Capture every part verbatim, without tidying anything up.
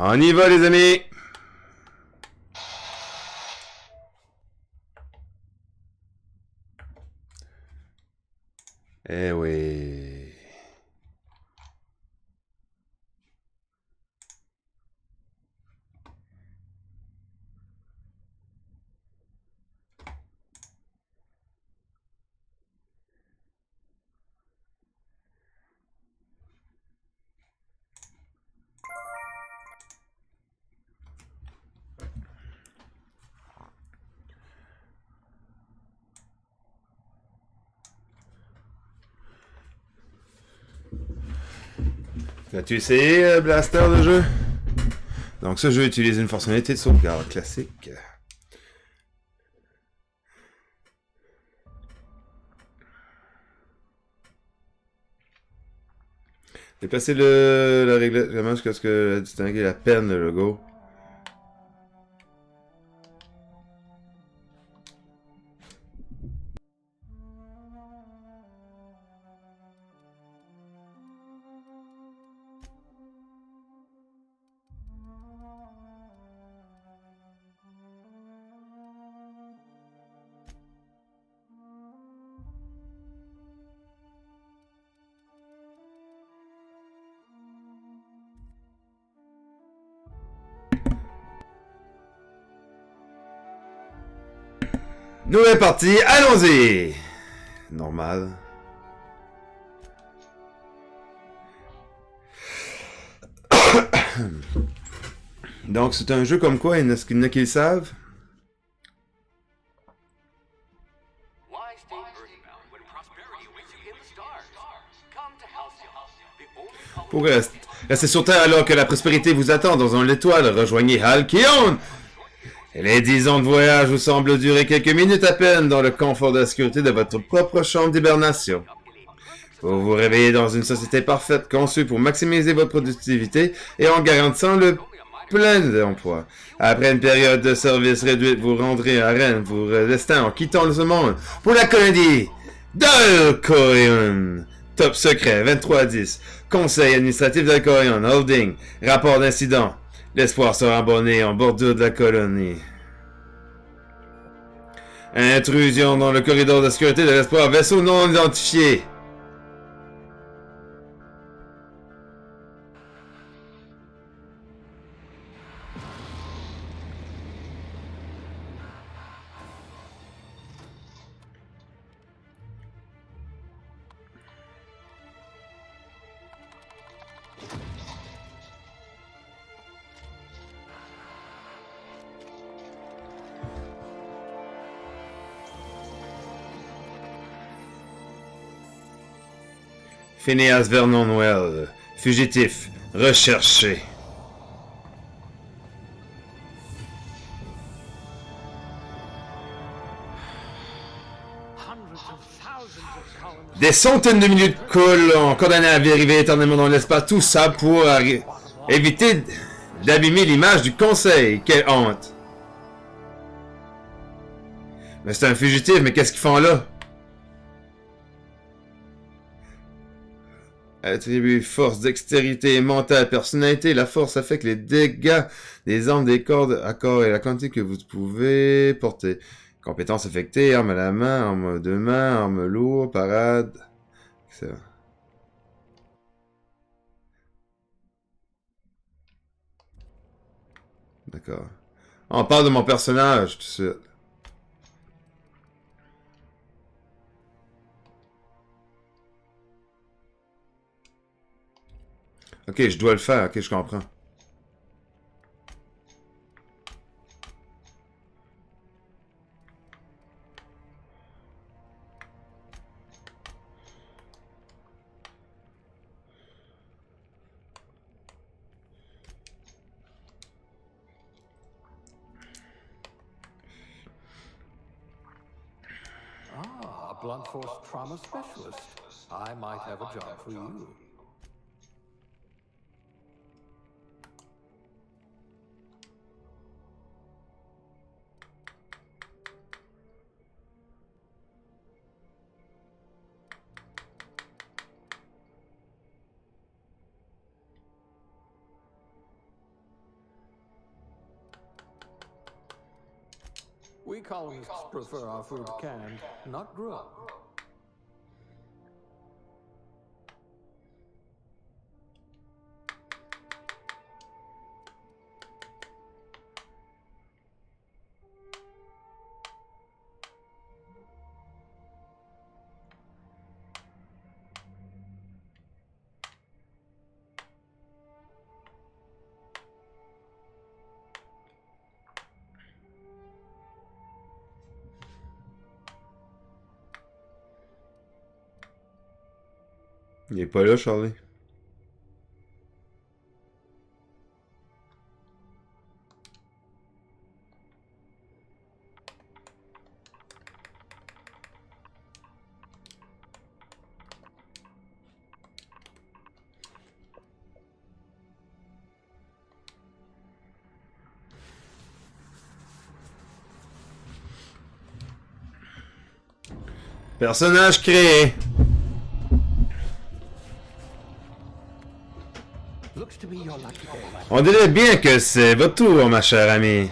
On y va les amis. Eh oui. As-tu essayé euh, Blaster de jeu? Donc ce jeu utilise une fonctionnalité de sauvegarde classique. Déplacer le la réglette vraiment jusqu'à ce que distinguer la peine le logo. Nouvelle partie, allons-y! Normal. Donc c'est un jeu comme quoi, est-ce qu'il y en a qui le savent? Pour rester, rester sur Terre alors que la prospérité vous attend dans une étoile, rejoignez Halcyon! Les dix ans de voyage vous semblent durer quelques minutes à peine dans le confort de la sécurité de votre propre chambre d'hibernation. Vous vous réveillez dans une société parfaite conçue pour maximiser votre productivité et en garantissant le plein d'emplois. Après une période de service réduite, vous rendrez à Rennes votre destin en quittant ce monde pour la colonie d'Alkilion. Top secret vingt-trois à dix. Conseil administratif d'Alkilion Holding. Rapport d'incident. L'espoir sera abonné en bordure de la colonie. Intrusion dans le corridor de sécurité de l'espoir. Vaisseau non identifié. Phineas Vernon Wells, fugitif, recherché. Des centaines de milliers de colons condamnés à vivre éternellement dans l'espace, tout ça pour éviter d'abîmer l'image du Conseil. Quelle honte! Mais c'est un fugitif, mais qu'est-ce qu'ils font là? Attribut force, dextérité, mentale, personnalité. La force affecte les dégâts des armes, des cordes à corps et la quantité que vous pouvez porter. Compétences affectées, armes à la main, armes de main, armes lourdes, parade, et cetera. D'accord. On parle de mon personnage tout de suite. Ok, je dois le faire. Ok, je comprends. Ah, a blunt force trauma specialist. I might have a job for you. We colonists prefer our food canned, not grown. Il est pas là, Charlie. Personnage créé. On dirait bien que c'est votre tour, ma chère amie.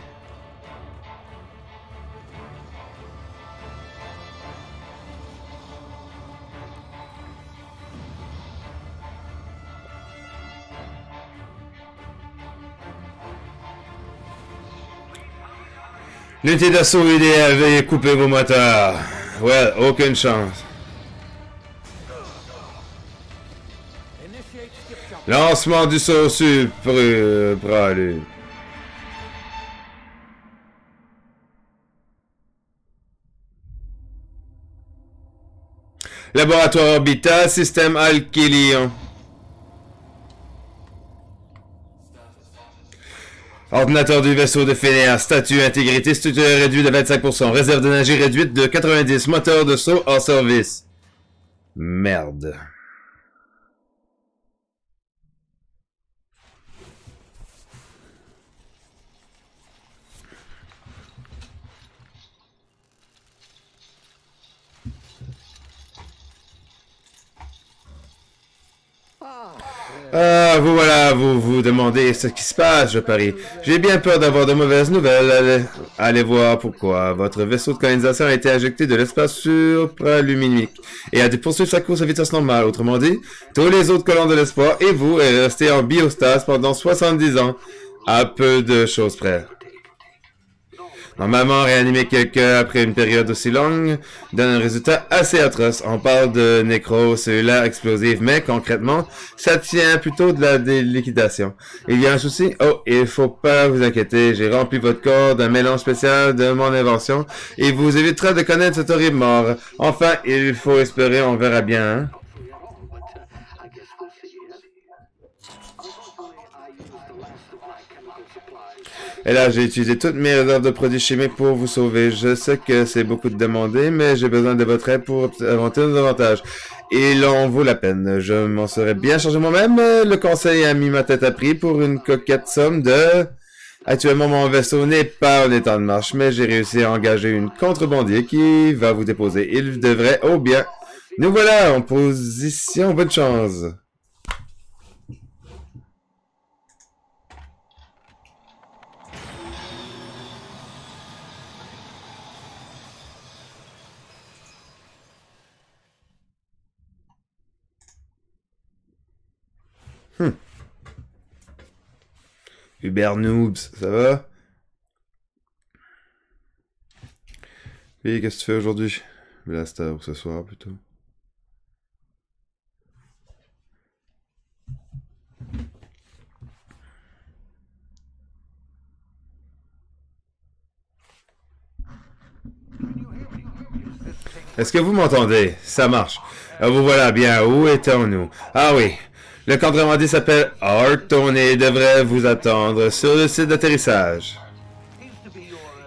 L'unité d'assaut idéale, veuillez couper vos moteurs. Ouais, well, aucune chance. Lancement du saut surprenant. Laboratoire orbital, système Alkilion. Ordinateur du vaisseau de Phineas, statut intégrité structurelle réduite de vingt-cinq pour cent, réserve d'énergie réduite de quatre-vingt-dix, moteur de saut en service. Merde. Ah, vous voilà, vous vous demandez ce qui se passe, je parie. J'ai bien peur d'avoir de mauvaises nouvelles. Allez, allez voir pourquoi. Votre vaisseau de colonisation a été injecté de l'espace supraluminique et a dû poursuivre sa course à vitesse normale. Autrement dit, tous les autres colons de l'espoir et vous est resté en biostase pendant soixante-dix ans, à peu de choses près. Normalement, réanimer quelqu'un après une période aussi longue donne un résultat assez atroce. On parle de nécrocellulaire explosive, mais concrètement, ça tient plutôt de la liquidation. Il y a un souci? Oh, il faut pas vous inquiéter. J'ai rempli votre corps d'un mélange spécial de mon invention et vous évitera de connaître cette horrible mort. Enfin, il faut espérer, on verra bien, hein? Et là, j'ai utilisé toutes mes réserves de produits chimiques pour vous sauver. Je sais que c'est beaucoup de demander, mais j'ai besoin de votre aide pour inventer nos avantages. Il en vaut la peine. Je m'en serais bien chargé moi-même. Le conseil a mis ma tête à prix pour une coquette somme de... Actuellement, mon vaisseau n'est pas en état de marche, mais j'ai réussi à engager une contrebandier qui va vous déposer. Il devrait... Oh bien. Nous voilà en position. Bonne chance. Hmm. Uber Noobs, ça va? Et qu'est-ce que tu fais aujourd'hui? Blaster, ou ce soir plutôt. Est-ce que vous m'entendez? Ça marche. Ah, vous voilà bien. Où étions-nous? Ah oui. Le contrebandier s'appelle Horton et devrait vous attendre sur le site d'atterrissage.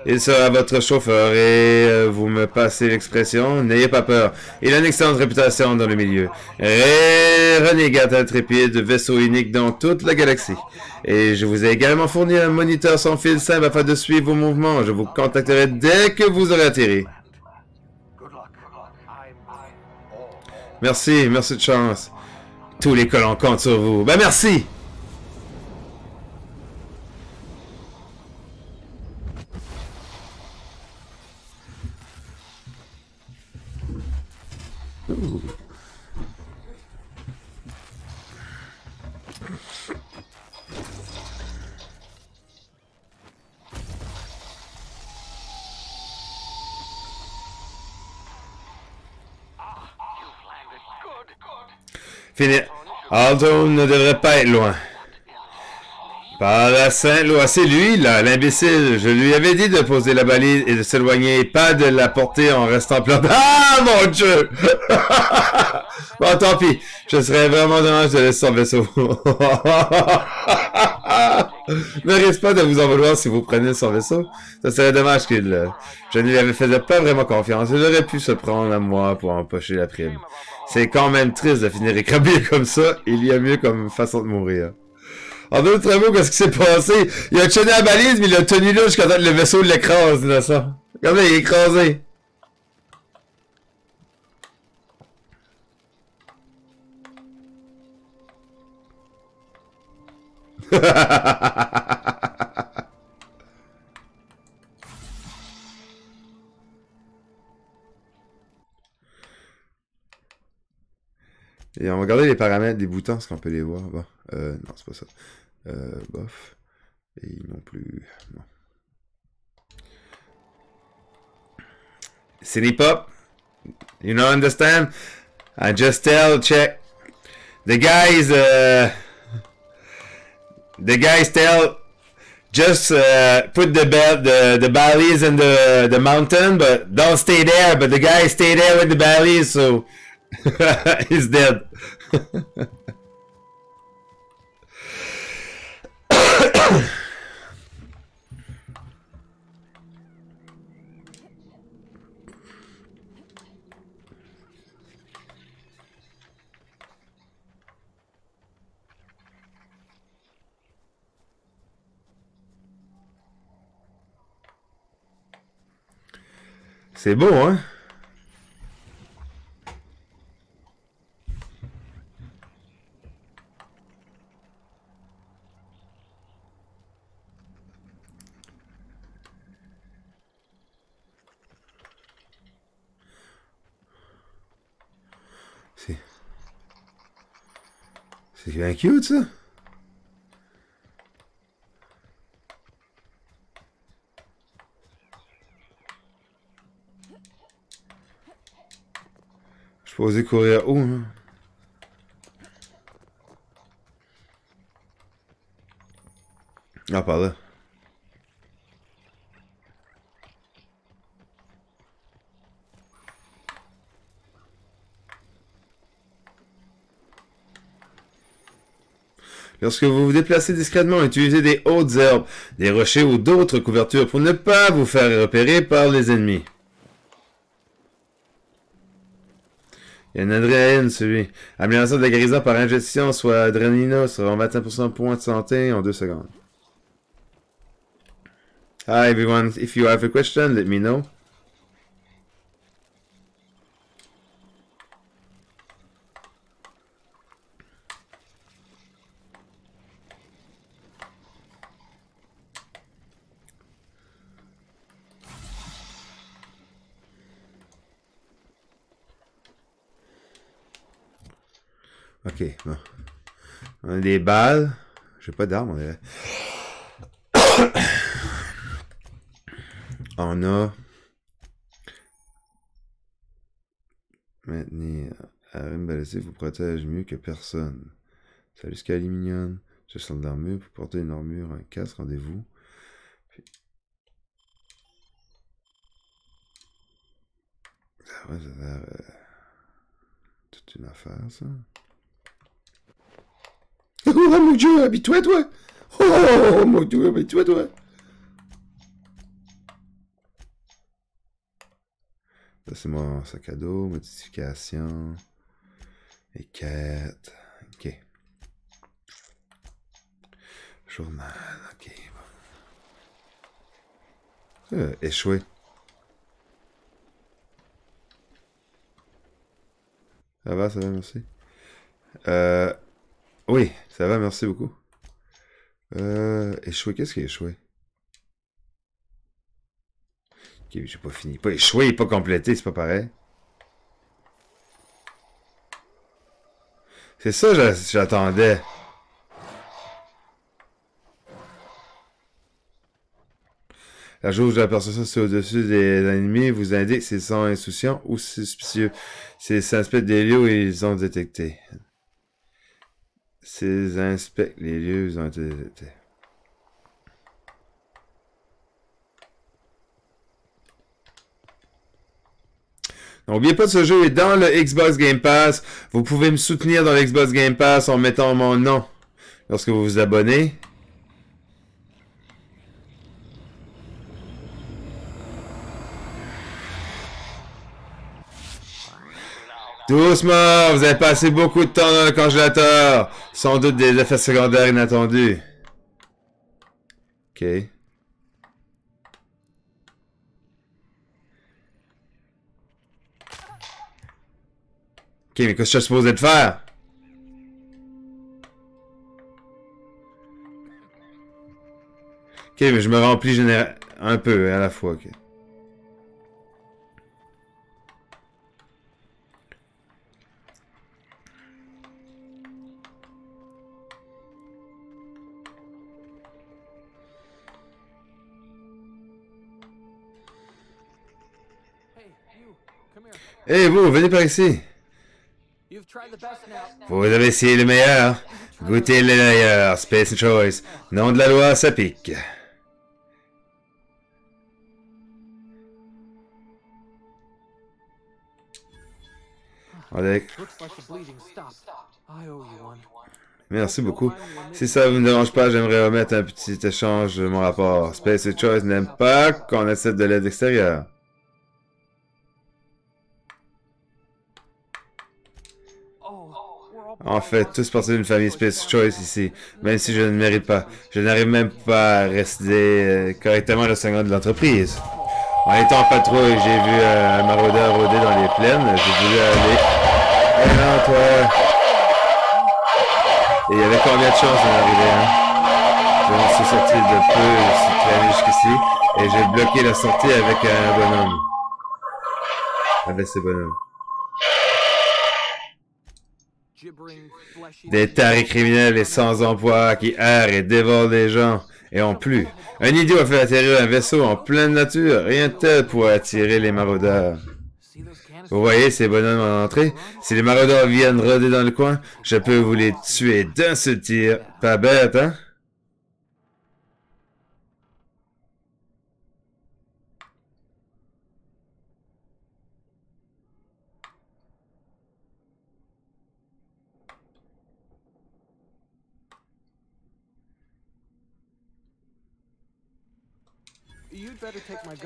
Il sera votre chauffeur et euh, vous me passez l'expression, n'ayez pas peur. Il a une excellente réputation dans le milieu. Ré Renégate intrépide, vaisseau unique dans toute la galaxie. Et je vous ai également fourni un moniteur sans fil simple afin de suivre vos mouvements. Je vous contacterai dès que vous aurez atterri. Merci, merci de chance. Tous les colons comptent sur vous. Ben merci! Ooh. Fini. Aldo ne devrait pas être loin. Par la Saint-Loi, c'est lui là, l'imbécile. Je lui avais dit de poser la balise et de s'éloigner, pas de la porter en restant planté. Ah mon Dieu! Bon, tant pis. Je serais vraiment dommage de laisser son vaisseau. Ne risque pas de vous en vouloir si vous prenez son vaisseau. Ça serait dommage qu'il... Euh, je ne lui avais fait pas vraiment confiance. Il aurait pu se prendre à moi pour empocher la prime. C'est quand même triste de finir écrabouillé comme ça. Il y a mieux comme façon de mourir. En d'autres mots, qu'est-ce qui s'est passé? Il a tenu la balise, mais il a tenu là jusqu'à temps que le vaisseau l'écrase, l'innocent. Regardez, il est écrasé. Et on va regarder les paramètres des boutons, parce qu'on peut les voir. Bon, euh, non, c'est pas ça. Euh, bof. Et non plus. Non. City Pop. You know, understand? I just tell, check. The guys, uh, the guys tell, just uh, put the belt, the, the ballies in the, the mountain, but don't stay there. But the guys stay there with the ballies, so. He's dead. C'est beau, hein? C'est bien cute, ça. Je peux oser courir haut, hein? Ah, par là. Lorsque vous vous déplacez discrètement, utilisez des hautes herbes, des rochers ou d'autres couvertures pour ne pas vous faire repérer par les ennemis. Il y a une adrénaline, celui. Amélioration de la guérison par injection, soit adrénalina, sera en vingt et un pour cent points de santé en deux secondes. Hi everyone, if you have a question, let me know. Ok, bon. On a des balles. J'ai pas d'armes, on dirait. On a... Maintenir. Arrêtez de balancer, vous protège mieux que personne. Salut Scali mignonne. Je sens de l'armure pour porter une armure, un casque, rendez-vous. Puis... Ah ouais, ça a l'air... Euh... toute une affaire, ça. Oh mon Dieu, habille-toi, toi! Oh mon Dieu, habille-toi, toi! Ça, c'est mon sac à dos, modification, et quête. Ok. Journal, ok. Euh, échoué. Ça va, ça va, merci. Euh. Oui, ça va, merci beaucoup. Euh, échoué, qu'est-ce qui est échoué? Ok, j'ai pas fini. Pas échoué, pas complété, c'est pas pareil. C'est ça que j'attendais. La jauge de la perception c'est au-dessus des ennemis vous indique s'ils sont insouciants ou suspicieux. S'ils inspectent des lieux et ils ont détecté. S'ils inspectent les lieux, ils ont été détectés. N'oubliez pas que ce jeu est dans le Xbox Game Pass. Vous pouvez me soutenir dans le Xbox Game Pass en mettant mon nom lorsque vous vous abonnez. Doucement, vous avez passé beaucoup de temps dans le congélateur. Sans doute des effets secondaires inattendus. Ok. Ok, mais qu'est-ce que je suis supposé de faire? Ok, mais je me remplis général... un peu à la fois, ok. Hey, vous, venez par ici. Vous avez essayé le meilleur. Goûtez le meilleur. Spacer's Choice. Nom de la loi, ça pique. Allez. Merci beaucoup. Si ça ne vous dérange pas, j'aimerais remettre un petit échange de mon rapport. Spacer's Choice n'aime pas qu'on accepte de l'aide extérieure. En fait, tous partis d'une famille Spacer's Choice ici, même si je ne mérite pas. Je n'arrive même pas à rester euh, correctement le second de l'entreprise. En étant en patrouille, j'ai vu euh, un maraudeur rôder dans les plaines. J'ai voulu aller... Eh non, toi! Et il y avait combien de chances d'en arriver, hein? Je me suis sorti de peu, je suis traîné jusqu'ici, et j'ai bloqué la sortie avec un bonhomme. Avec ce bonhomme. Des tarés criminels et sans emploi qui errent et dévorent des gens et en plus. Un idiot a fait atterrir un vaisseau en pleine nature. Rien de tel pour attirer les maraudeurs. Vous voyez ces bonhommes en entrée? Si les maraudeurs viennent rôder dans le coin, je peux vous les tuer d'un seul tir. Pas bête, hein?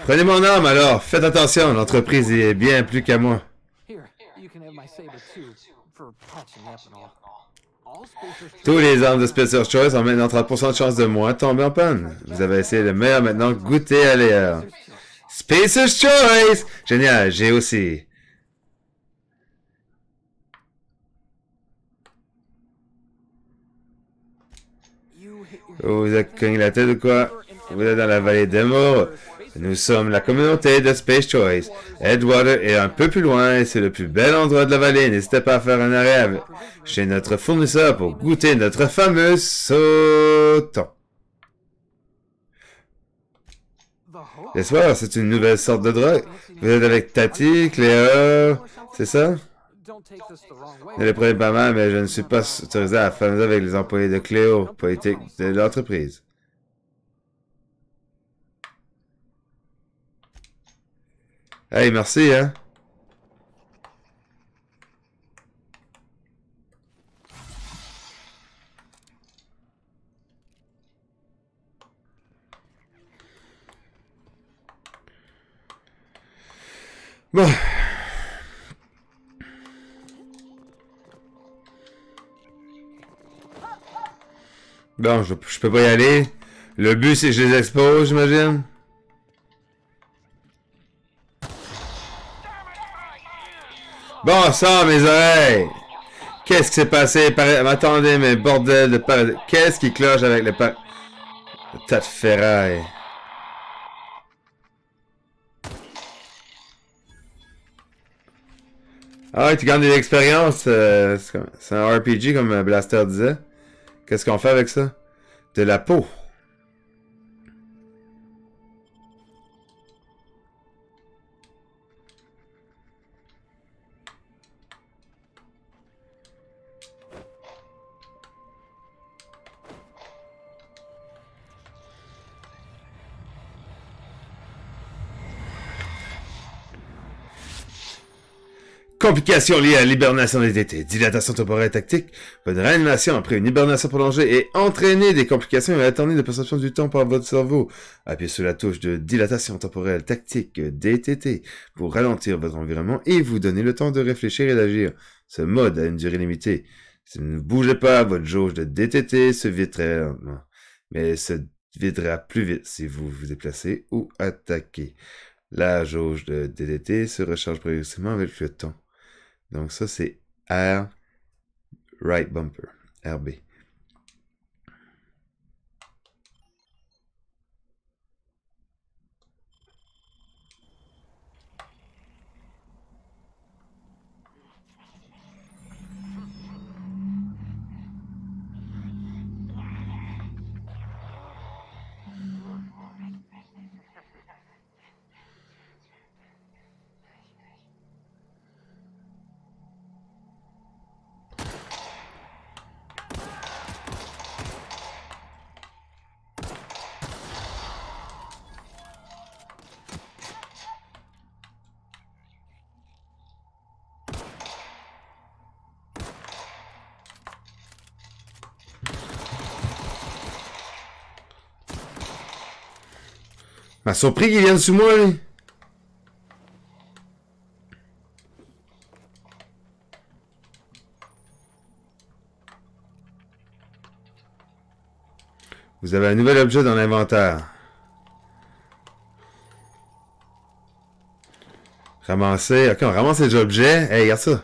Prenez mon arme alors, faites attention, l'entreprise est bien plus qu'à moi. Tous les armes de Spacer's Choice emmènent dans trente pour cent de chance de moi tomber en panne. Vous avez essayé le meilleur maintenant, goûtez à l'air. Spacer's Choice! Génial, j'ai aussi. Vous avez cogné la tête ou quoi? Vous êtes dans la vallée des morts. Nous sommes la communauté de Spacer's Choice. Edgewater est un peu plus loin et c'est le plus bel endroit de la vallée. N'hésitez pas à faire un arrêt chez notre fournisseur pour goûter notre fameux sauton. L'espoir, c'est une nouvelle sorte de drogue. Vous êtes avec Tati, Cléa, c'est ça? Ne le prenez pas mal, mais je ne suis pas autorisé à faire avec les employés de Cléo, politique de l'entreprise. Hey, merci, hein? Bon. Bon, je, je peux pas y aller. Le but, c'est que je les expose, j'imagine. Bon sang, mes oreilles! Qu'est-ce qui s'est passé? Par... Attendez, mais bordel de par... Qu'est-ce qui cloche avec le par... Le tas de ferraille. Ah ouais, tu gagnes de l'expérience. Euh, c'est un R P G comme Blaster disait. Qu'est-ce qu'on fait avec ça? De la peau. Complications liées à l'hibernation des T T, dilatation temporaire et tactique, bonne réanimation après une hibernation prolongée et entraîner des complications et attendez de perception du temps par votre cerveau. Appuyez sur la touche de dilatation temporelle tactique D T T pour ralentir votre environnement et vous donner le temps de réfléchir et d'agir. Ce mode a une durée limitée. Si vous ne bougez pas, votre jauge de D T T se vide très lentement, mais se videra plus vite si vous vous déplacez ou attaquez. La jauge de D T T se recharge progressivement avec le temps. Donc ça, c'est R, right bumper, R B. M'a surpris qu'il vienne sous moi, lui. Vous avez un nouvel objet dans l'inventaire. Ramasser. Ok, on ramasse les objets. Hey, regarde ça.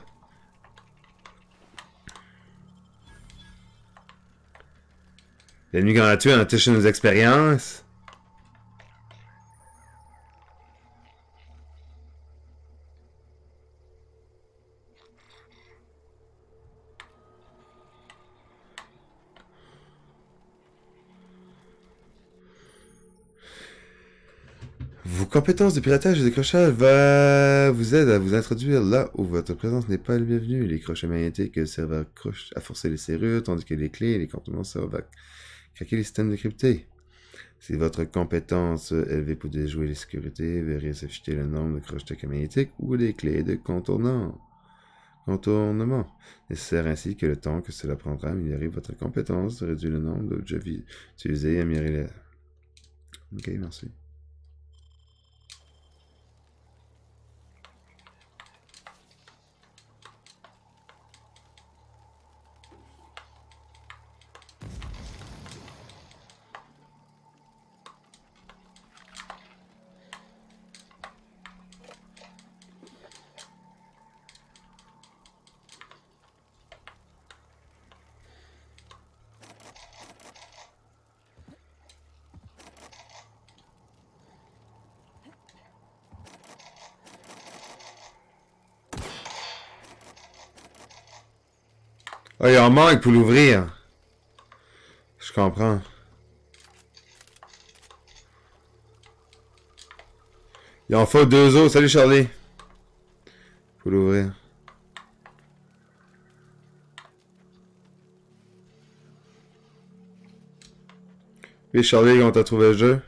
L'ennemi qu'on a tué, on a touché nos expériences. Compétence de piratage et de décrochage va vous aider à vous introduire là où votre présence n'est pas le bienvenu. Les crochets magnétiques servent à, à forcer les serrures, tandis que les clés et les contenants servent à craquer les systèmes de crypté. Si votre compétence élevée pour déjouer les sécurités, verrez s'afficher le nombre de crochets magnétiques ou des clés de contournant. Contournement. Nécessaire ainsi que le temps que cela prendra à améliorer votre compétence, réduire le nombre d'objets utilisés et améliorer les... Ok, merci. Ah, oh, il en manque pour l'ouvrir. Je comprends. Il en faut deux autres. Salut Charlie. Pour l'ouvrir. Oui Charlie, on t'a trouvé le jeu.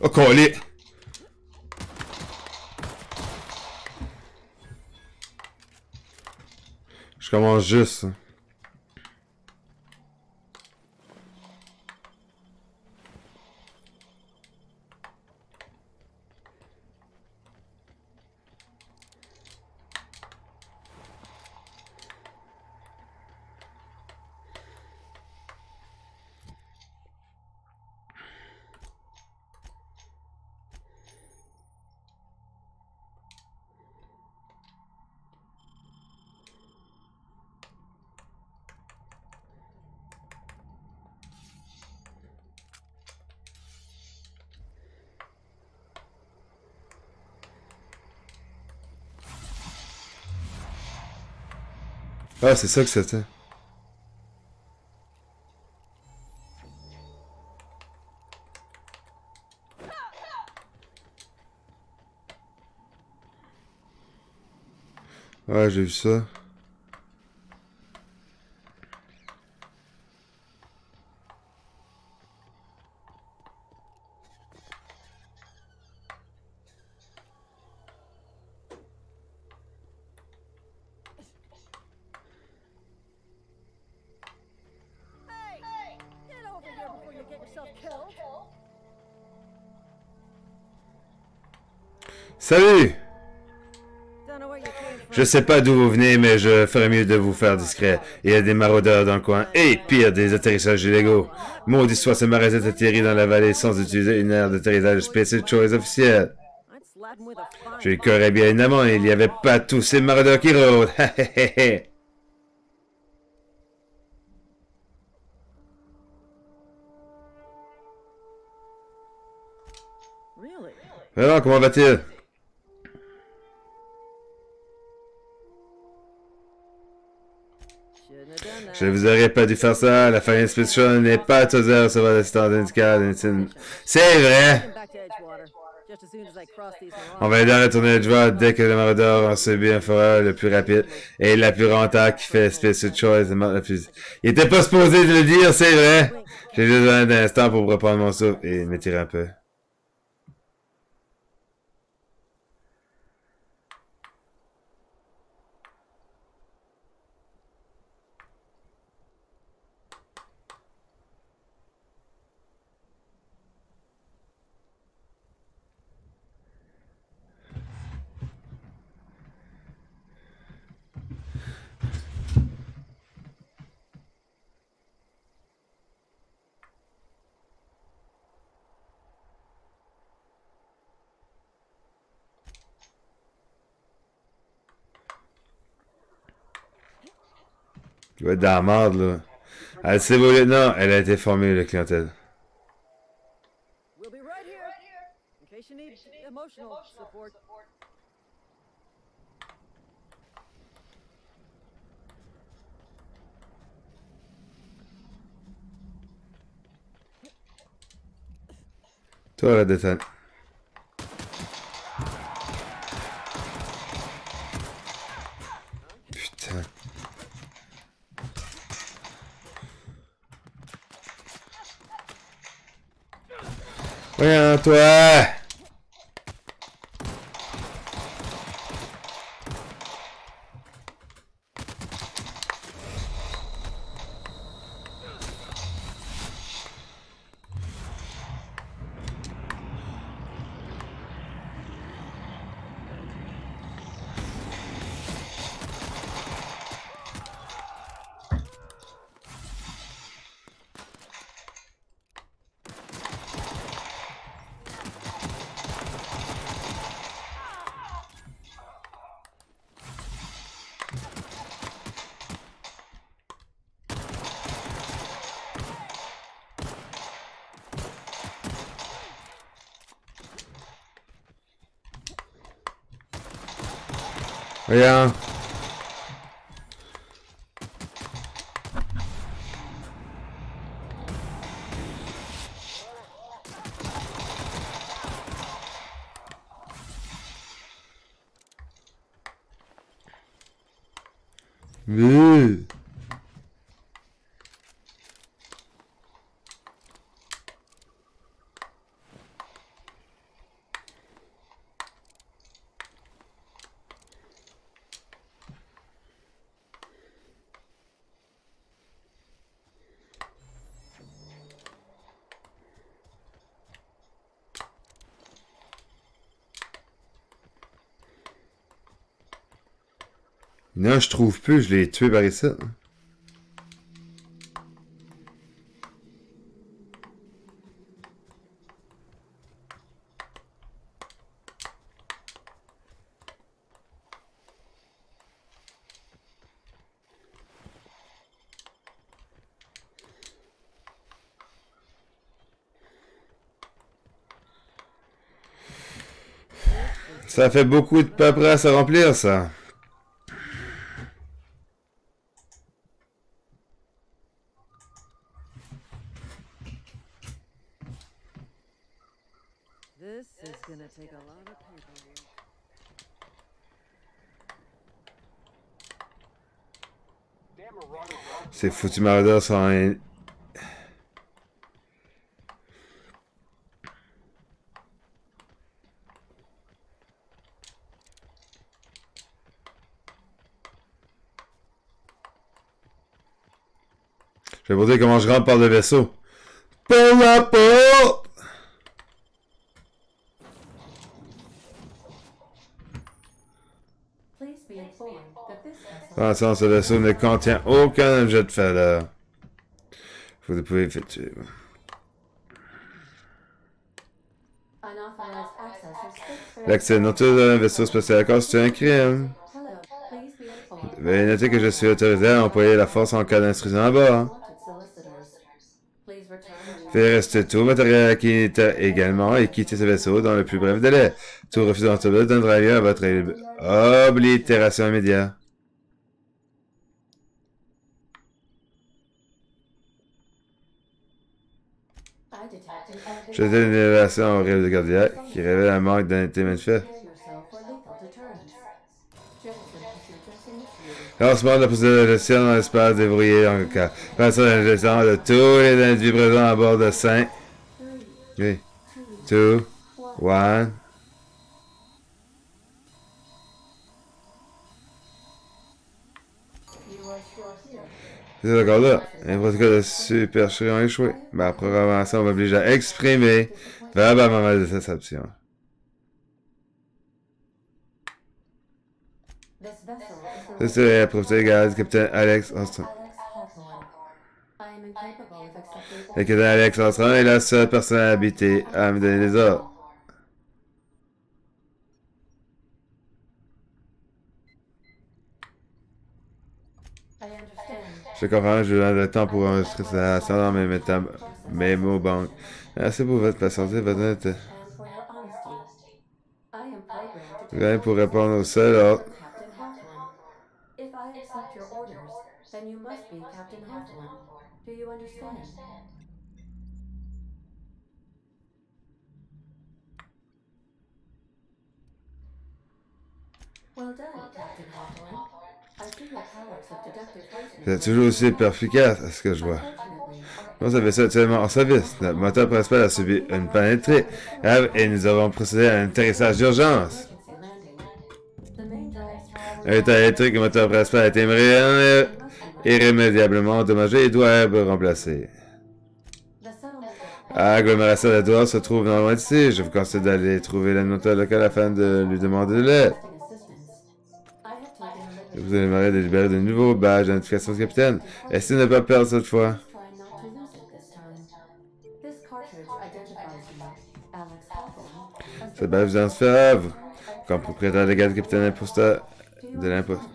Oh, collé! Je commence juste. Ah, c'est ça que c'était. Ouais, j'ai vu ça. Salut! Je sais pas d'où vous venez, mais je ferais mieux de vous faire discret. Il y a des maraudeurs dans le coin, et pire, des atterrissages illégaux. Maudit soit ce marais atterri dans la vallée sans utiliser une aire d'atterrissage Spacer's Choice officielle. Je lui corrais bien une amende, il n'y avait pas tous ces maraudeurs qui rôdent. Alors, comment va-t-il? Je vous aurais pas dû faire ça, la famille Spacer's n'est pas autorisée à recevoir l'assistance médicale. C'est vrai! On va aider à retourner à Edgewater dès que les maraudeurs ont subi un forage le plus rapide et la plus rentable qui fait Spacer's Choice. La plus... Il était pas supposé de le dire, c'est vrai! J'ai juste besoin d'un instant pour reprendre mon souffle et m'étirer un peu. Il va être dans la merde, là. Elle s'est volée. Non, elle a été formée, la clientèle. Toi, la détente. Putain. Viens, toi! Rien. Mmh. Non, je trouve plus, je l'ai tué par ici. Ça fait beaucoup de paperasse à remplir, ça. This is going to take a lot of paperwork. Ces foutus maraudeurs sont un... Je vais vous dire comment je rentre par le vaisseau. Pour la porte! Attention, ce vaisseau ne contient aucun objet de valeur. Vous pouvez effectuer. L'accès non autour d'un vaisseau spatial d'accord, c'est un crime. Veuillez noter que je suis autorisé à employer la force en cas d'intrusion à bord. Faites rester tout matériel acquis était également et quittez ce vaisseau dans le plus bref délai. Tout refus d'entreprendre donnera lieu à votre oblitération immédiate. J'ai une élévation au rêve de cardiaque qui révèle un manque d'unité manifeste. Lancement de la procédure de gestion dans l'espace débrouillé en cas. Passons à la gestion de tous les individus présents à bord de cinq, trois, deux, un. C'est d'accord là. Les protocoles de supercherie ont échoué. Ma programmation m'oblige à exprimer verbalement ma déception. C'est ce propriété gaz, capitaine Alex Armstrong. Le capitaine Alex Armstrong est la seule personne habitée à me donner des ordres. Je comprends, je donne le temps pour enregistrer cette action dans mes, mes mots banques. Merci pour votre patience et votre honnêteté. Rien pour répondre au seul ordre. Vous êtes toujours aussi perspicace à ce que je vois. Nous avons ça actuellement en service. Notre moteur principal a subi une panne électrique et nous avons procédé à un atterrissage d'urgence. L'état électrique du moteur principal a été irrémédiablement endommagé et doit être remplacé. L'agglomération de Douar se trouve dans loin d'ici. Je vous conseille d'aller trouver l'animateur local afin de lui demander de l'aide. Vous allez demander de libérer de nouveaux badges d'identification du capitaine. Essayez de ne pas perdre cette fois. Cette badge vous identifie à vous, comme propriétaire légal du capitaine imposteur de l'imposteur.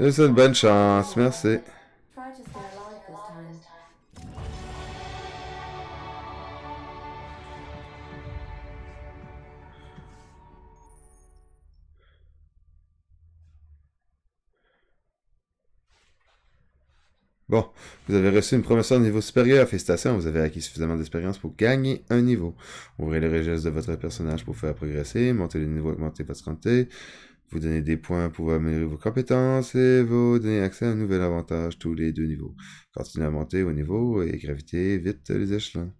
Je vous souhaite bonne chance, merci. Bon, vous avez reçu une promotion de niveau supérieur. Félicitations, vous avez acquis suffisamment d'expérience pour gagner un niveau. Ouvrez le registre de votre personnage pour faire progresser, montez le niveau, augmentez votre santé, vous donnez des points pour améliorer vos compétences et vous donnez accès à un nouvel avantage tous les deux niveaux. Continuez à monter au niveau et gravitez vite les échelons.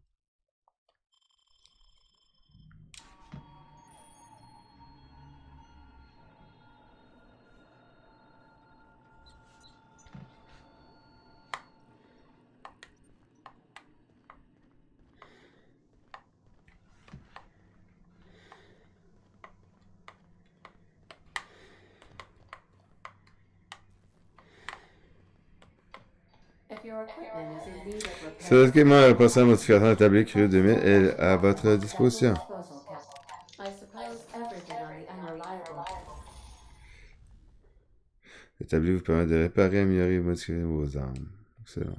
Ce document est passé à modification établie Creux deux mille est à votre disposition. L'établi vous permet de réparer, améliorer et modifier vos armes. Excellent.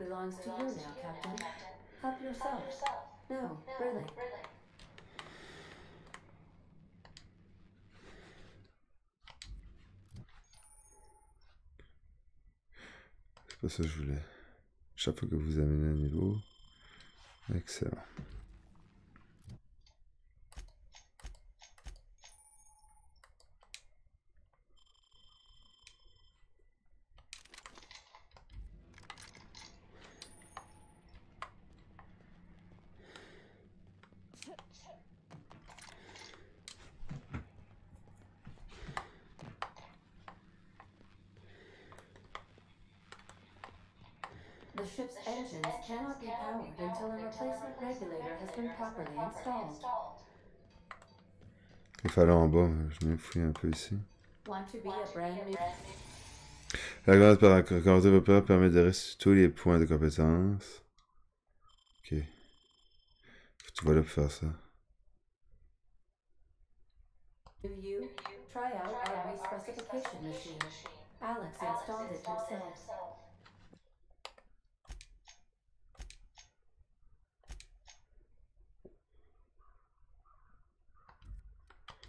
Belongs to you now, Captain. Help yourself. No, really. C'est pas ça que je voulais. Chaque fois que vous amenez un niveau. Excellent. Il fallait en bas, je me fouille un peu ici. La grande commande opéra permet de restituer tous les points de compétence. Ok. Faut tout voilà pour faire ça.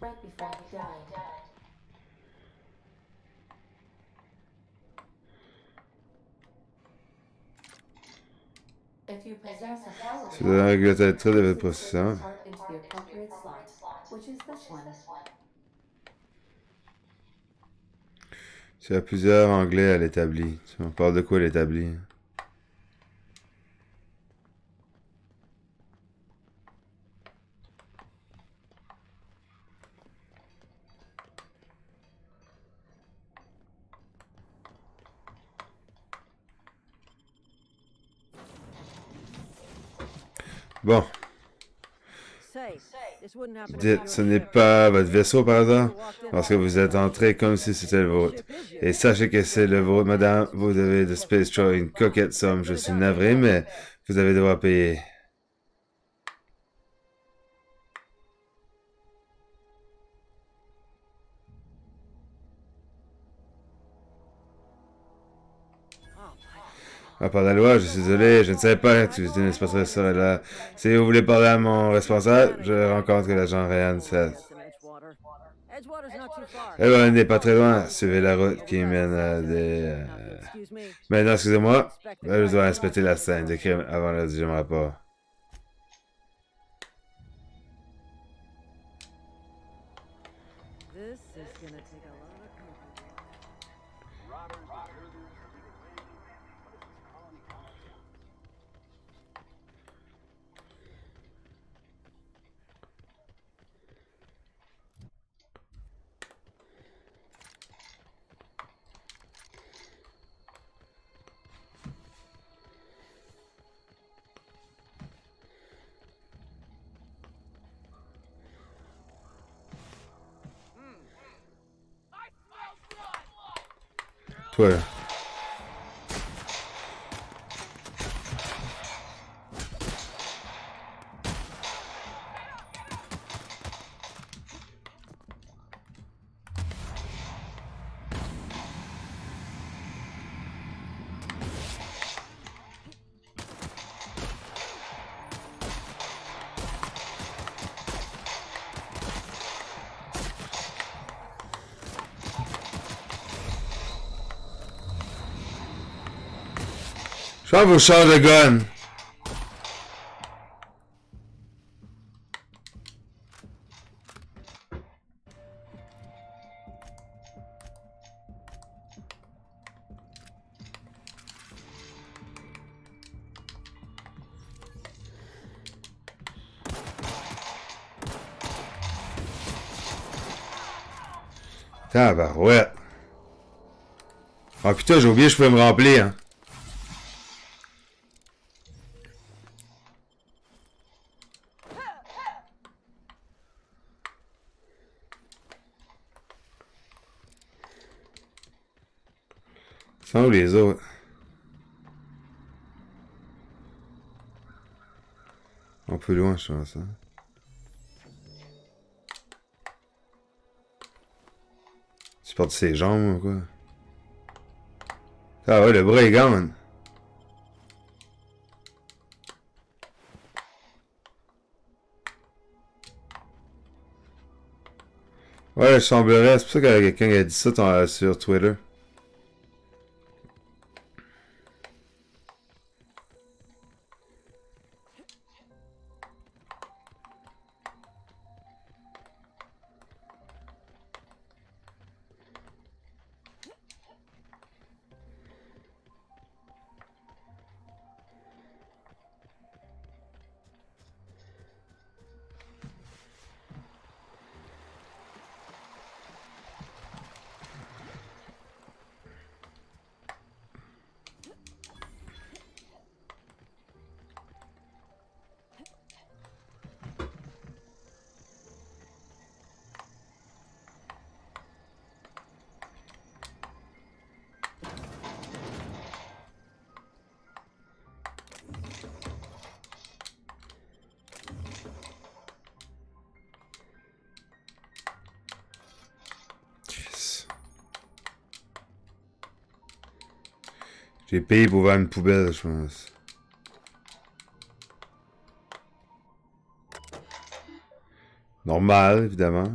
Right before he died. If you possess a power card, you can insert your appropriate slot, which is this one. Il y a plusieurs anglais à l'établi. On parle de quoi l'établi? Bon. Dites, ce n'est pas votre vaisseau par hasard, parce que vous êtes entré comme si c'était le vôtre. Et sachez que c'est le vôtre, madame. Vous avez de Space Choice une coquette somme. Je suis navré, mais vous allez devoir payer. Ah, par la loi, je suis désolé, je ne savais pas que j'étais une espace serait là. Si vous voulez parler à mon responsable, je rencontre l'agent Ryan Seth. Elle n'est pas très loin, suivez la route qui mène à des... Euh... Maintenant, excusez-moi, je dois inspecter la scène de crime avant le deuxième rapport. Toi là. Pas vos chars de gun. Tabarouette. Ah putain, j'ai oublié, je pouvais me remplir, hein. Sans les autres. Un peu loin, je pense. Hein? Tu portes ses jambes ou quoi? Ah ouais, le bras est gone. Ouais, je semblerais. C'est pour ça que quelqu'un a dit ça sur Twitter. J'ai payé pour voir une poubelle, je pense. Normal, évidemment.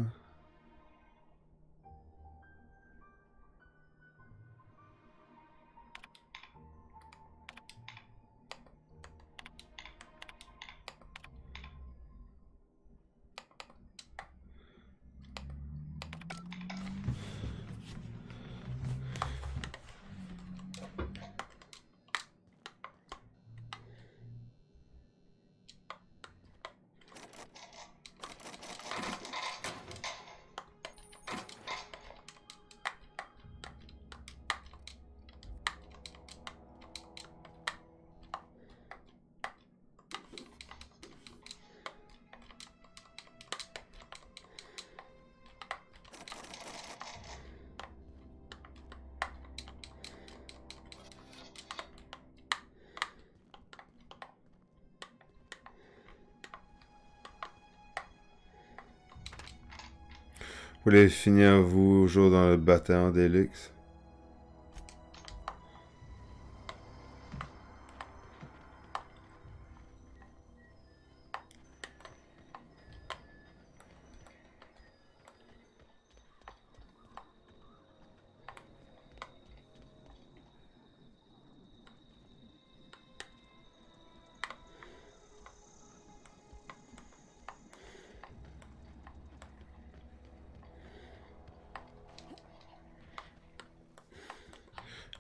Vous voulez finir vous toujours dans le bataillon d'Elix.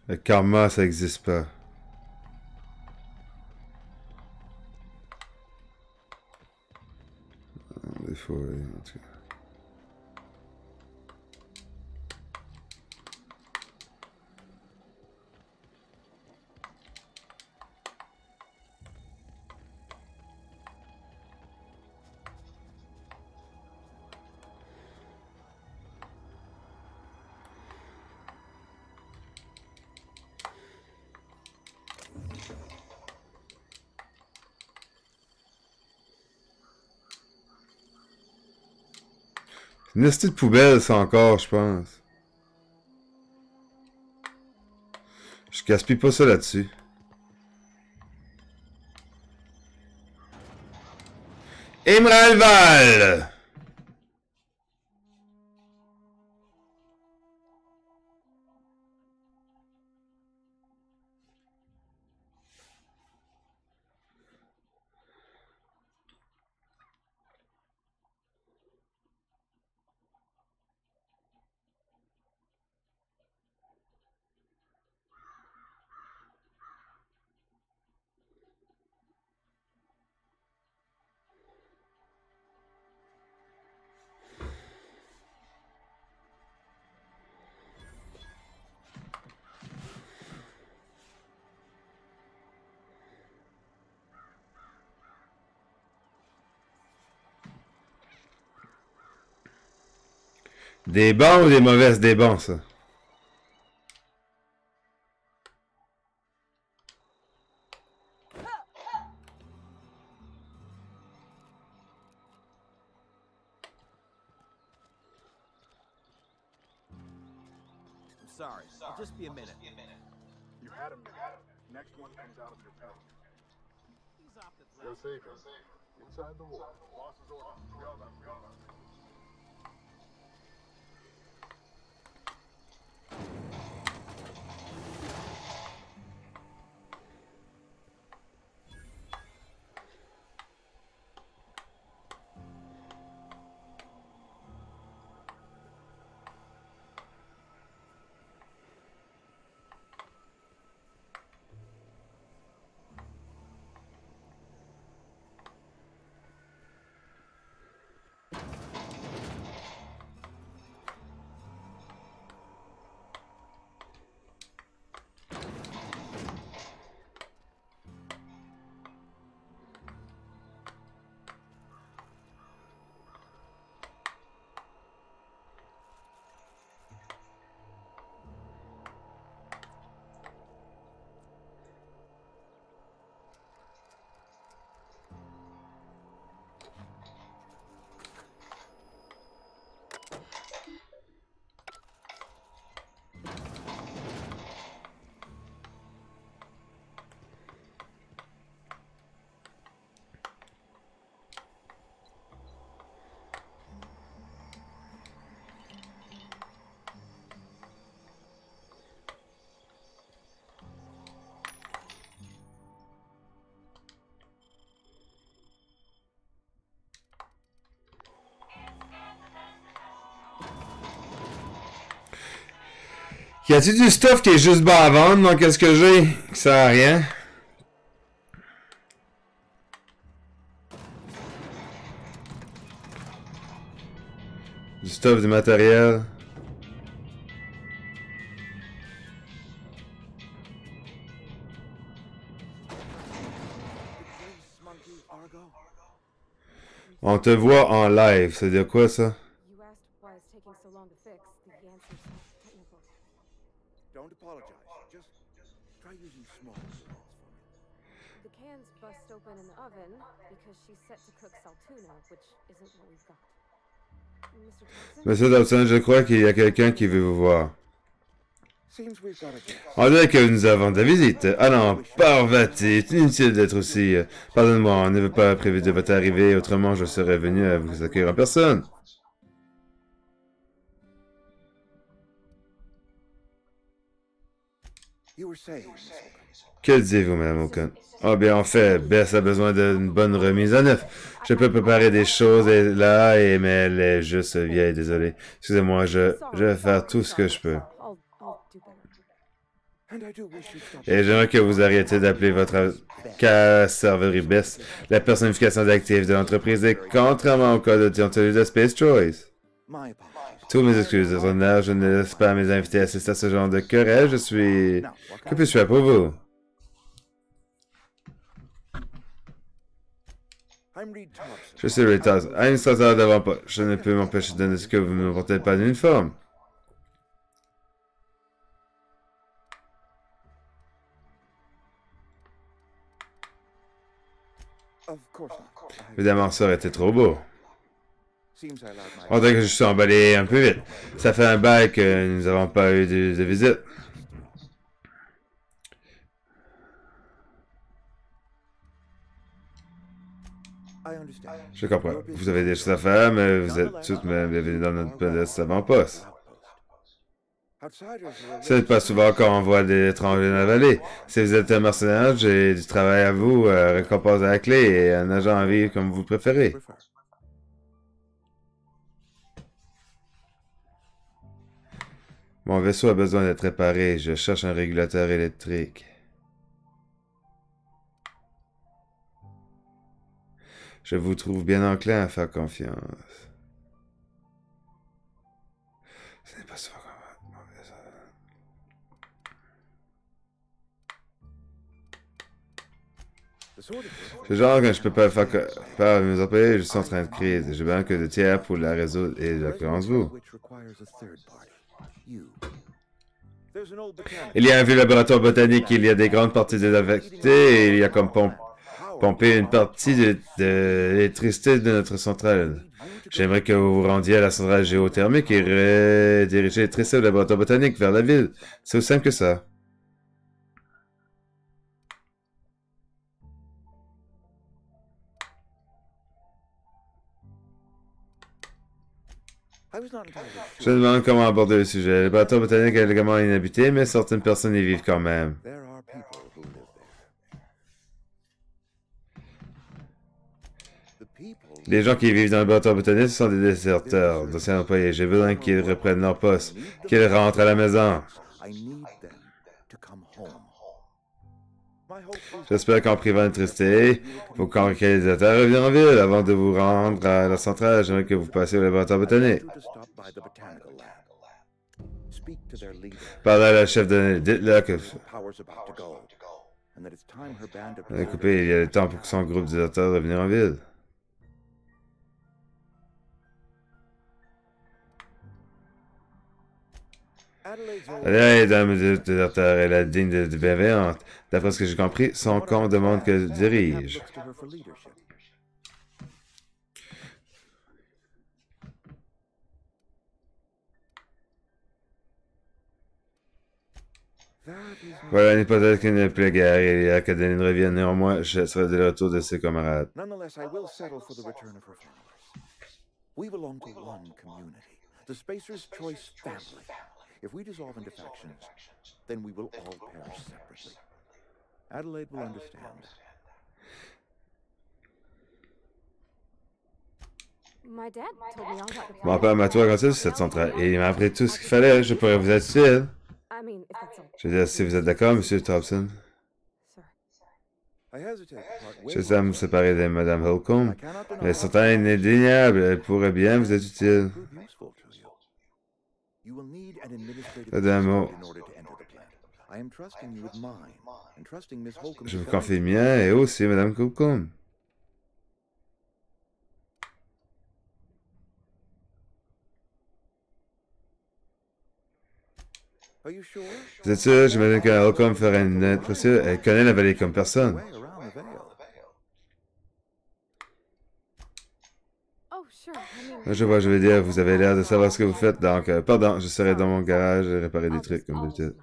Le karma, ça n'existe pas. Des fois, oui, en tout cas. Une petite poubelle, ça encore, je pense. Je gaspille pas ça là-dessus. Emeralval! Des bons ou des mauvaises des bons, ça? Sorry, I'll just be a minute. You had him. Next one comes out of your pelt. He's off the plane. Go safe, go safe. Inside the wall. Lost his order. Go, go, go. Y a-t-il du stuff qui est juste bas à vendre? Donc, qu'est-ce que j'ai? Qui sert à rien. Du stuff, du matériel. On te voit en live, c'est de quoi ça? Monsieur Dobson, je crois qu'il y a quelqu'un qui veut vous voir. On dirait que nous avons de la visite. Allons, Parvati, c'est inutile d'être aussi. Pardonne-moi, on n'avait pas prévu de votre arrivée, autrement je serais venu à vous accueillir en personne. Que disiez-vous, Madame Ocon? Ah, oh, bien, en fait, Bess a besoin d'une bonne remise à neuf. Je peux préparer des choses là, et, mais elle est juste vieille, désolé. Excusez-moi, je, je vais faire tout ce que je peux. Et j'aimerais que vous arrêtiez d'appeler votre serverie Bess. La personnification d'actifs de l'entreprise est contrairement au code de déontologie de Spacer's Choice. Toutes mes excuses, honneur, je ne laisse pas mes invités assister à ce genre de querelle. Je suis... Que puis-je faire pour vous? Je suis Reed Thompson, administrateur d'avant-poste. Je ne peux m'empêcher de donner ce que vous ne portez pas d'uniforme. Évidemment, ça aurait été trop beau. On dirait que je suis emballé un peu vite. Ça fait un bail que nous n'avons pas eu de, de visite. Je comprends. Vous avez des choses à faire, mais vous êtes toutes même bienvenues dans notre modeste avant-poste. Ce n'est pas souvent qu'on voit des étrangers dans la vallée. Si vous êtes un mercenaire, j'ai du travail à vous, euh, récompense à la clé et un agent à vivre comme vous préférez. Mon vaisseau a besoin d'être réparé. Je cherche un régulateur électrique. Je vous trouve bien enclin à faire confiance. Ce n'est pas souvent comme un mauvais homme. Ce genre que je peux pas faire peur à mes employés, je suis en train de crise. J'ai besoin que de tiers pour la résoudre et l'occurrence vous. Il y a un vieux laboratoire botanique, il y a des grandes parties désaffectées, et il y a comme pompe. Pomper une partie de, de l'électricité de notre centrale. J'aimerais que vous vous rendiez à la centrale géothermique et redirigez l'électricité au laboratoire botanique vers la ville. C'est aussi simple que ça. Je me demande comment aborder le sujet. Le laboratoire botanique est légalement inhabité, mais certaines personnes y vivent quand même. Les gens qui vivent dans le laboratoire botanique sont des déserteurs, d'anciens employés. J'ai besoin qu'ils reprennent leur poste, qu'ils rentrent à la maison. J'espère qu'en privant l'électricité, vos canalisateurs reviennent en ville. Avant de vous rendre à la centrale, j'aimerais que vous passiez au laboratoire botanique. Parlez à la chef de... Dites-leur que... Elle est coupée, il y a le temps pour que son groupe de déserteurs revienne en ville. Adelaide est dame de déserteur, elle est digne de bienveillante. D'après ce que j'ai compris, son camp demande que je dirige. Voilà une hypothèse qui ne plaît guère, et la Cadeline revient néanmoins, je serai de retour de ses camarades. The Spacer's Choice family. If we dissolve into factions, then we will all perish separately. Adelaide will understand. Mon père m'a tout raconté sur cette centrale, et il m'a appris tout ce qu'il fallait, je pourrais vous assurer. Je veux dire, si vous êtes d'accord, Monsieur Thompson. Je suis à me séparer de Madame Holcomb, mais certains indéniables, elle pourrait bien vous être utile. Je vous confie mien et aussi Madame Holcomb. Vous êtes sûr? J'imagine que Holcomb ferait une note précieuse. Elle connaît la vallée comme personne. Je vois, je veux dire, vous avez l'air de savoir ce que vous faites, donc, euh, pardon, je serai dans mon garage et réparer des trucs comme d'habitude.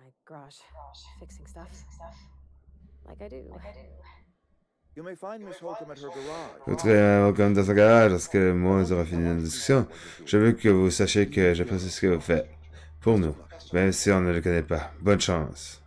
Vous trouverez Holcomb dans son garage lorsque moi, nous aurons fini notre discussion. Je veux que vous sachiez que j'apprécie ce que vous faites pour nous, même si on ne le connaît pas. Bonne chance.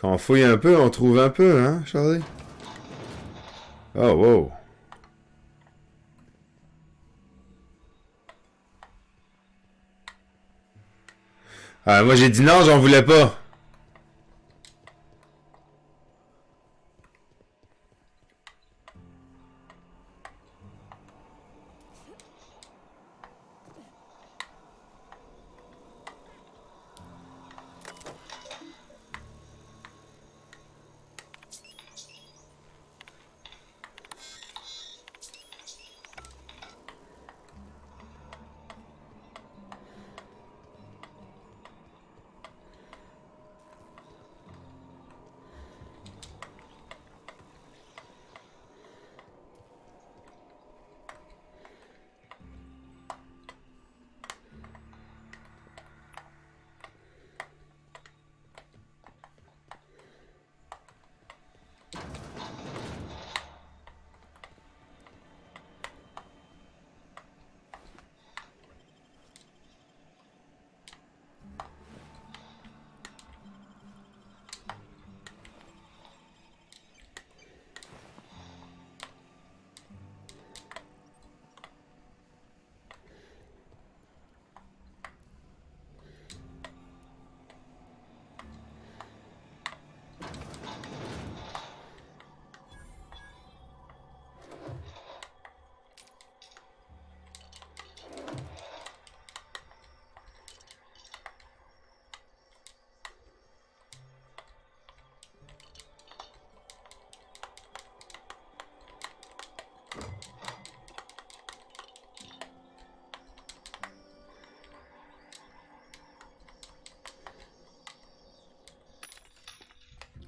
Quand on fouille un peu, on trouve un peu, hein, Charlie? Oh, wow! Ah, moi j'ai dit non, j'en voulais pas!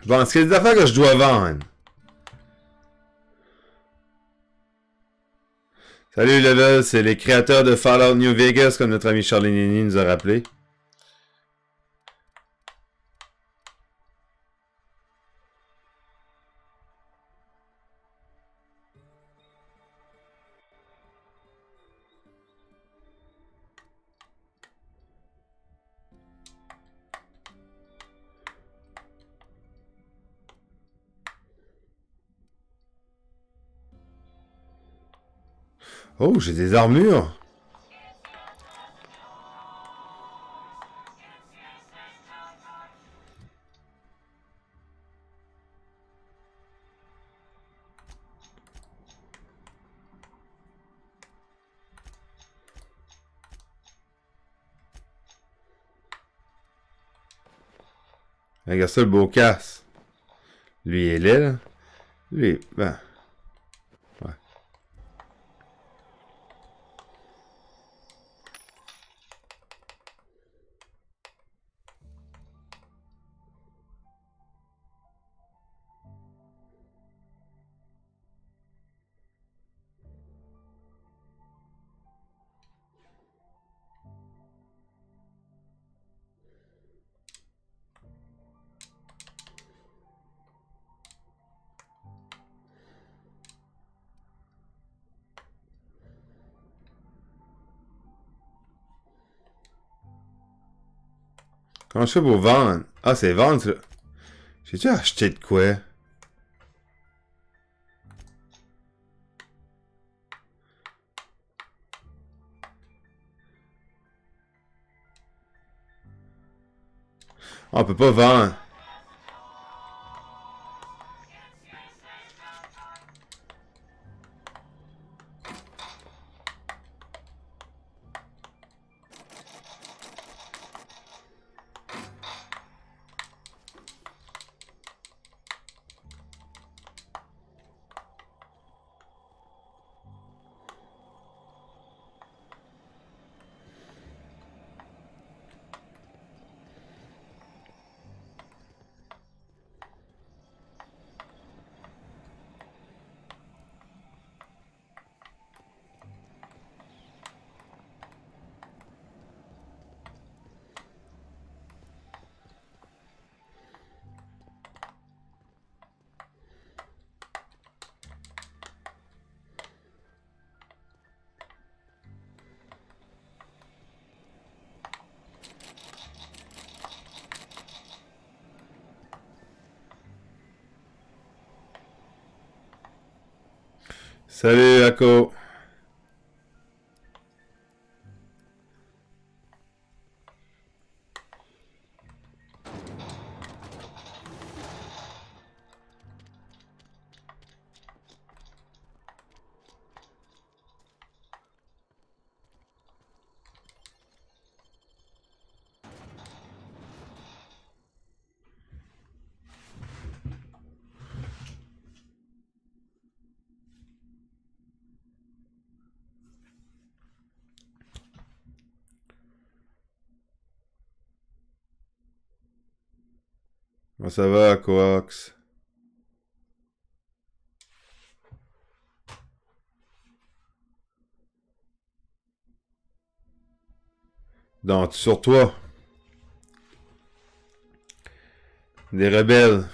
Bon, est-ce qu'il y a des affaires que je dois vendre? Salut Level, c'est les créateurs de Fallout New Vegas, comme notre ami Charlie Nini nous a rappelé. Oh, j'ai des armures. Regarde ça, le beau casse. Lui, il est laid, là. Lui, ben... Ouais. Comment je fais pour vendre? Ah, c'est vendre, ça. J'ai déjà acheté de quoi? On peut pas vendre. Salut, Ako. Ça va, Coax? Donc, sur toi. Des rebelles.